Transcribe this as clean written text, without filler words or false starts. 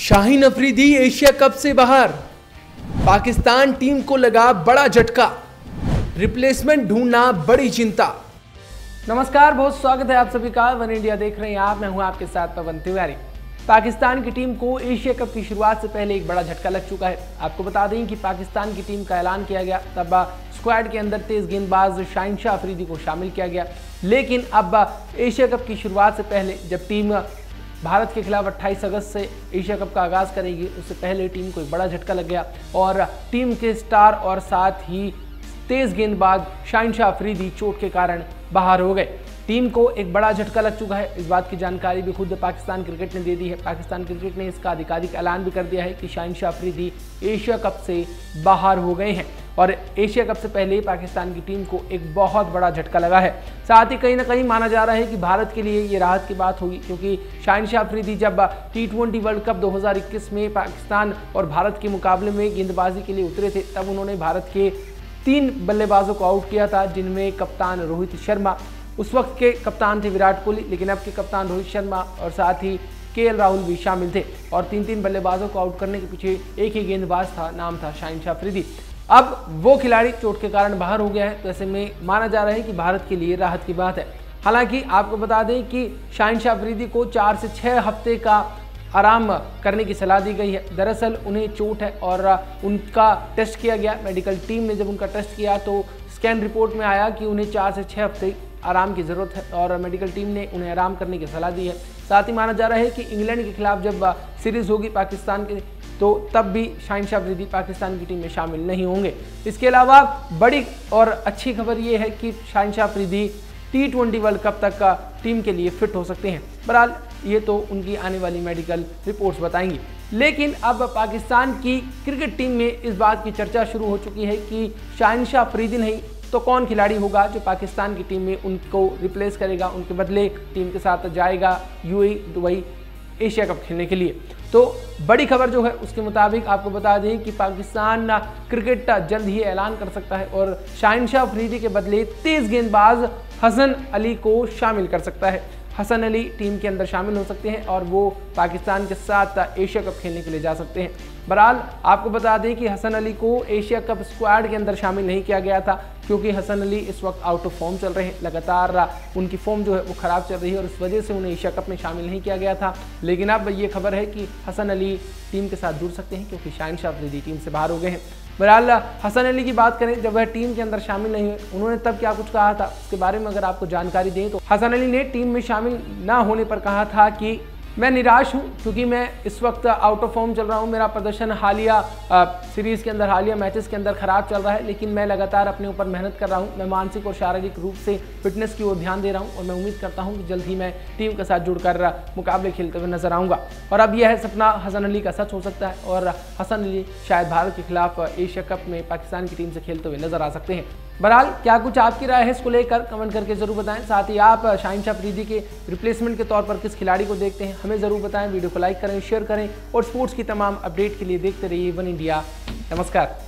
Shaheen Afridi Asia cup से बाहर, Pakistan team को लगा बड़ा झटका, रिप्लेसमेंट ढूंढना बड़ी चिंता। नमस्कार, बहुत स्वागत है आप सभी का। वन इंडिया देख रहे हैं आप, मैं हूं आपके साथ पवन तिवारी। पाकिस्तान की टीम को एशिया कप की शुरुआत से पहले एक बड़ा झटका लग चुका है। आपको बता दें कि पाकिस्तान की टीम का ऐलान किया गया तब स्क्वाड के अंदर तेज गेंदबाज शाहीन शाह अफरीदी को शामिल किया गया, लेकिन अब एशिया कप की शुरुआत से पहले जब टीम भारत के खिलाफ 28 अगस्त से एशिया कप का आगाज़ करेगी, उससे पहले टीम को एक बड़ा झटका लग गया और टीम के स्टार और साथ ही तेज़ गेंदबाज शाहीन शाह अफरीदी चोट के कारण बाहर हो गए। टीम को एक बड़ा झटका लग चुका है। इस बात की जानकारी भी खुद पाकिस्तान क्रिकेट ने दे दी है। पाकिस्तान क्रिकेट ने इसका आधिकारिक ऐलान भी कर दिया है कि शाहीन शाह अफरीदी एशिया कप से बाहर हो गए हैं और एशिया कप से पहले पाकिस्तान की टीम को एक बहुत बड़ा झटका लगा है। साथ ही कहीं ना कहीं माना जा रहा है कि भारत के लिए ये राहत की बात होगी, क्योंकि शाहीन शाह अफरीदी जब टी20 वर्ल्ड कप 2021 में पाकिस्तान और भारत के मुकाबले में गेंदबाजी के लिए उतरे थे, तब उन्होंने भारत के 3 बल्लेबाजों को आउट किया था, जिनमें कप्तान रोहित शर्मा, उस वक्त के कप्तान थे विराट कोहली, लेकिन अब के कप्तान रोहित शर्मा और साथ ही के एल राहुल भी शामिल थे और 3-3 बल्लेबाजों को आउट करने के पीछे एक ही गेंदबाज था, नाम था शाहीन शाह अफरीदी। अब वो खिलाड़ी चोट के कारण बाहर हो गया है, तो ऐसे में माना जा रहा है कि भारत के लिए राहत की बात है। हालांकि आपको बता दें कि शाहीन शाह अफरीदी को 4 से 6 हफ्ते का आराम करने की सलाह दी गई है। दरअसल उन्हें चोट है और उनका टेस्ट किया गया, मेडिकल टीम ने जब उनका टेस्ट किया तो स्कैन रिपोर्ट में आया कि उन्हें 4 से 6 हफ्ते आराम की ज़रूरत है और मेडिकल टीम ने उन्हें आराम करने की सलाह दी है। साथ ही माना जा रहा है कि इंग्लैंड के खिलाफ जब सीरीज़ होगी पाकिस्तान के, तो तब भी शाहीन शाह अफरीदी पाकिस्तान की टीम में शामिल नहीं होंगे। इसके अलावा बड़ी और अच्छी खबर ये है कि शाहीन शाह अफरीदी टी20 वर्ल्ड कप तक का टीम के लिए फिट हो सकते हैं। बहरहाल ये तो उनकी आने वाली मेडिकल रिपोर्ट्स बताएंगी। लेकिन अब पाकिस्तान की क्रिकेट टीम में इस बात की चर्चा शुरू हो चुकी है कि शाहीन शाह अफरीदी नहीं तो कौन खिलाड़ी होगा जो पाकिस्तान की टीम में उनको रिप्लेस करेगा, उनके बदले टीम के साथ जाएगा UAE, दुबई एशिया कप खेलने के लिए। तो बड़ी खबर जो है उसके मुताबिक आपको बता दें कि पाकिस्तान क्रिकेट जल्द ही ऐलान कर सकता है और शाहीन शाह अफरीदी के बदले तेज़ गेंदबाज हसन अली को शामिल कर सकता है। हसन अली टीम के अंदर शामिल हो सकते हैं और वो पाकिस्तान के साथ एशिया कप खेलने के लिए जा सकते हैं। बहरहाल आपको बता दें कि हसन अली को एशिया कप स्क्वाड के अंदर शामिल नहीं किया गया था, क्योंकि हसन अली इस वक्त आउट ऑफ फॉर्म चल रहे हैं, लगातार उनकी फॉर्म जो है वो ख़राब चल रही है और इस वजह से उन्हें एशिया कप में शामिल नहीं किया गया था। लेकिन अब ये खबर है कि हसन अली टीम के साथ जुड़ सकते हैं, क्योंकि शाहीन शाह अफरीदी टीम से बाहर हो गए हैं। बहरहाल हसन अली की बात करें, जब वह टीम के अंदर शामिल नहीं हुए, उन्होंने तब क्या कुछ कहा था उसके बारे में अगर आपको जानकारी दें तो हसन अली ने टीम में शामिल ना होने पर कहा था कि मैं निराश हूं, क्योंकि मैं इस वक्त आउट ऑफ फॉर्म चल रहा हूं, मेरा प्रदर्शन हालिया सीरीज़ के अंदर, हालिया मैचेस के अंदर ख़राब चल रहा है, लेकिन मैं लगातार अपने ऊपर मेहनत कर रहा हूं, मैं मानसिक और शारीरिक रूप से फिटनेस की ओर ध्यान दे रहा हूं और मैं उम्मीद करता हूं कि जल्द ही मैं टीम के साथ जुड़कर मुकाबले खेलते हुए नजर आऊँगा। और अब यह सपना हसन अली का सच हो सकता है और हसन अली शायद भारत के खिलाफ एशिया कप में पाकिस्तान की टीम से खेलते हुए नजर आ सकते हैं। बहरहाल क्या कुछ आपकी राय है इसको लेकर कमेंट करके ज़रूर बताएं। साथ ही आप शाहीन शाह अफरीदी के रिप्लेसमेंट के तौर पर किस खिलाड़ी को देखते हैं, हमें ज़रूर बताएं। वीडियो को लाइक करें, शेयर करें और स्पोर्ट्स की तमाम अपडेट के लिए देखते रहिए वन इंडिया। नमस्कार।